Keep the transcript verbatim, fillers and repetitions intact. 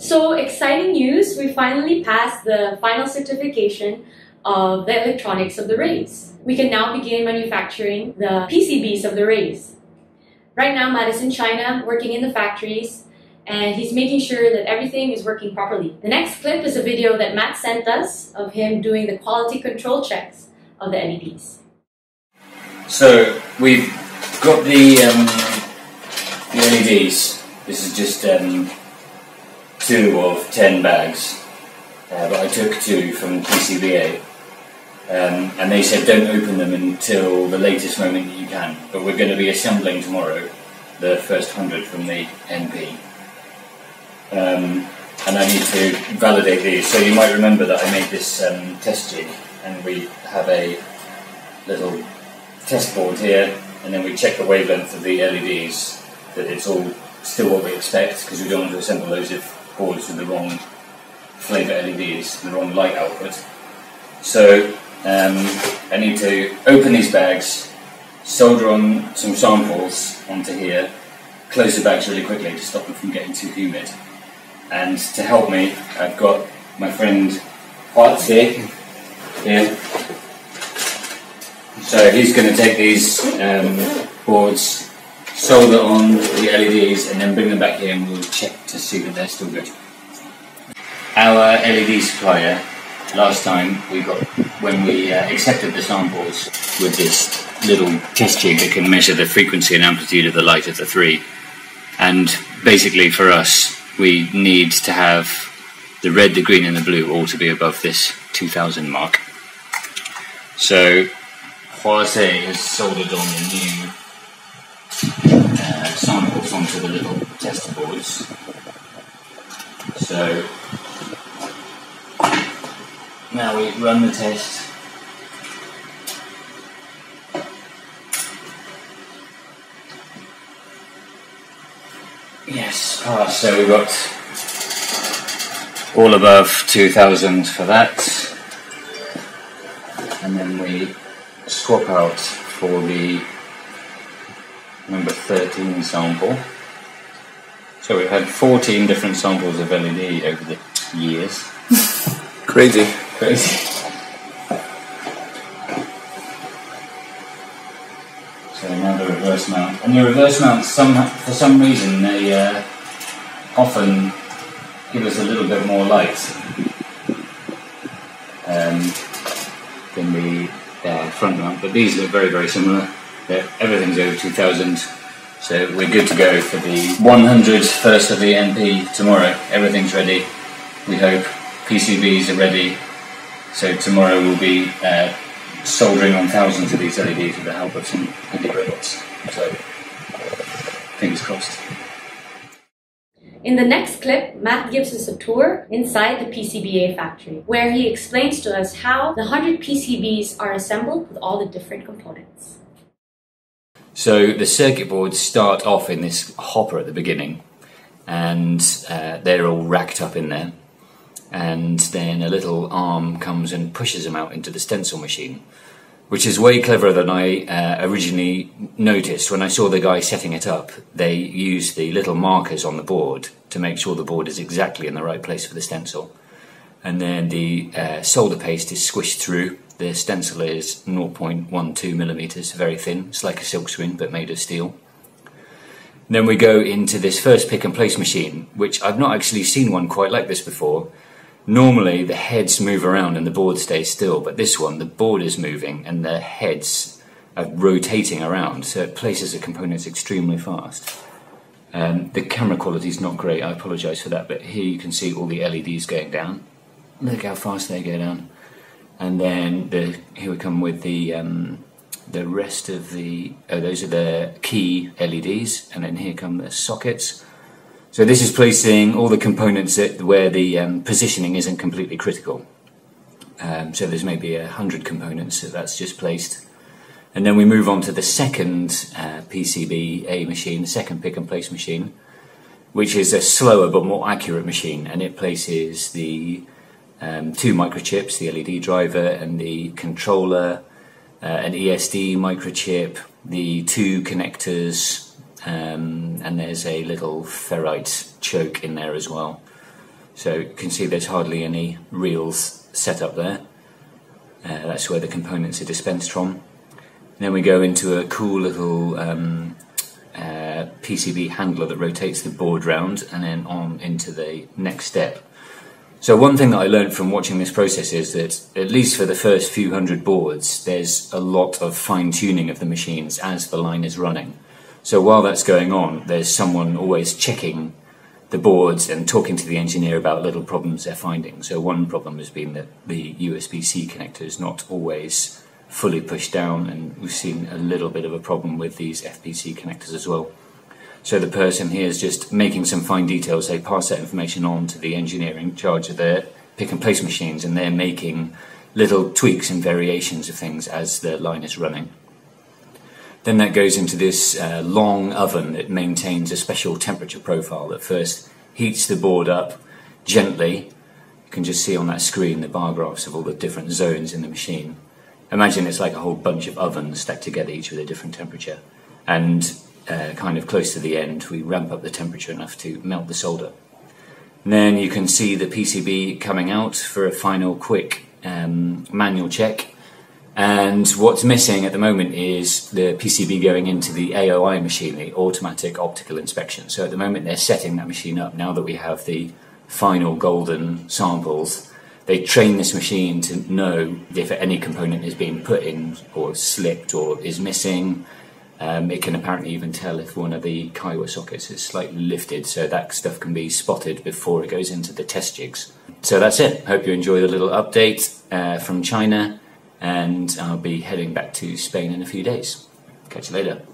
So exciting news, we finally passed the final certification of the electronics of the Raise. We can now begin manufacturing the P C Bs of the Raise. Right now, Matt is in China working in the factories, and he's making sure that everything is working properly. The next clip is a video that Matt sent us of him doing the quality control checks of the L E Ds. So we've got the, um, the L E Ds. This is just um, two of ten bags, uh, but I took two from P C B A. Um, and they said don't open them until the latest moment that you can. But we're going to be assembling tomorrow the first hundred from the N P. Um, and I need to validate these. So you might remember that I made this um, test jig, and we have a little test board here, and then we check the wavelength of the L E Ds, that it's all still what we expect, because we don't want to assemble those if boards with the wrong flavour L E Ds, the wrong light output. So um, I need to open these bags, solder on some samples onto here, close the bags really quickly to stop them from getting too humid. And to help me, I've got my friend Hartz here. here. So he's going to take these um, boards, solder on the L E Ds, and then bring them back here, and we'll check to see that they're still good. Our L E D supplier, last time we got, when we uh, accepted the samples with this little test jig that can measure the frequency and amplitude of the light of the three. And basically for us, we need to have the red, the green and the blue all to be above this two thousand mark. So Jose has soldered on the new uh, samples onto the little tester boards. So now we run the test. Yes, pass. So we got all above two thousand for that, and then we swap out for the number thirteen sample. So we've had fourteen different samples of L E D over the years. Crazy. Crazy. So now the reverse mount. And the reverse mounts, some, for some reason, they uh, often give us a little bit more light um, than the uh, front mount. But these look very, very similar. They're, everything's over two thousand, so we're good to go for the one hundred first of the N P tomorrow. Everything's ready, we hope. P C Bs are ready. So tomorrow we'll be uh, soldering on thousands of these L E Ds with the help of some handy robots. So, fingers crossed. In the next clip, Matt gives us a tour inside the P C B A factory, where he explains to us how the one hundred P C Bs are assembled with all the different components. So the circuit boards start off in this hopper at the beginning, and uh, they're all racked up in there. And then a little arm comes and pushes them out into the stencil machine, which is way cleverer than I uh, originally noticed. When I saw the guy setting it up, they use the little markers on the board to make sure the board is exactly in the right place for the stencil. And then the uh, solder paste is squished through. The stencil is zero point one two millimeters, very thin. It's like a silk screen, but made of steel. And then we go into this first pick and place machine, which I've not actually seen one quite like this before. Normally the heads move around and the board stays still, but this one, the board is moving and the heads are rotating around, so it places the components extremely fast. Um, the camera quality is not great, I apologise for that, but here you can see all the L E Ds going down. Look how fast they go down. And then the, here we come with the, um, the rest of the... Oh, those are the key L E Ds, and then here come the sockets. So this is placing all the components that, where the um, positioning isn't completely critical. Um, so there's maybe a hundred components, so that's just placed. And then we move on to the second uh, P C B A machine, the second pick and place machine, which is a slower but more accurate machine, and it places the um, two microchips, the L E D driver and the controller, uh, an E S D microchip, the two connectors, Um, and there's a little ferrite choke in there as well. So you can see there's hardly any reels set up there. Uh, that's where the components are dispensed from. And then we go into a cool little um, uh, P C B handler that rotates the board round and then on into the next step. So one thing that I learned from watching this process is that, at least for the first few hundred boards, there's a lot of fine-tuning of the machines as the line is running. So while that's going on, there's someone always checking the boards and talking to the engineer about little problems they're finding. So one problem has been that the U S B C connector is not always fully pushed down, and we've seen a little bit of a problem with these F P C connectors as well. So the person here is just making some fine details. They pass that information on to the engineer in charge of their pick and place machines, and they're making little tweaks and variations of things as the line is running. Then that goes into this uh, long oven that maintains a special temperature profile that first heats the board up gently. You can just see on that screen the bar graphs of all the different zones in the machine. Imagine it's like a whole bunch of ovens stacked together, each with a different temperature. And Uh, kind of close to the end, we ramp up the temperature enough to melt the solder. And then you can see the P C B coming out for a final quick um, manual check. And what's missing at the moment is the P C B going into the A O I machine, the automatic optical inspection. So at the moment they're setting that machine up. Now that we have the final golden samples, they train this machine to know if any component is being put in or slipped or is missing. Um, it can apparently even tell if one of the Kaiwa sockets is slightly lifted, so that stuff can be spotted before it goes into the test jigs. So that's it. Hope you enjoy the little update uh, from China, and I'll be heading back to Spain in a few days. Catch you later.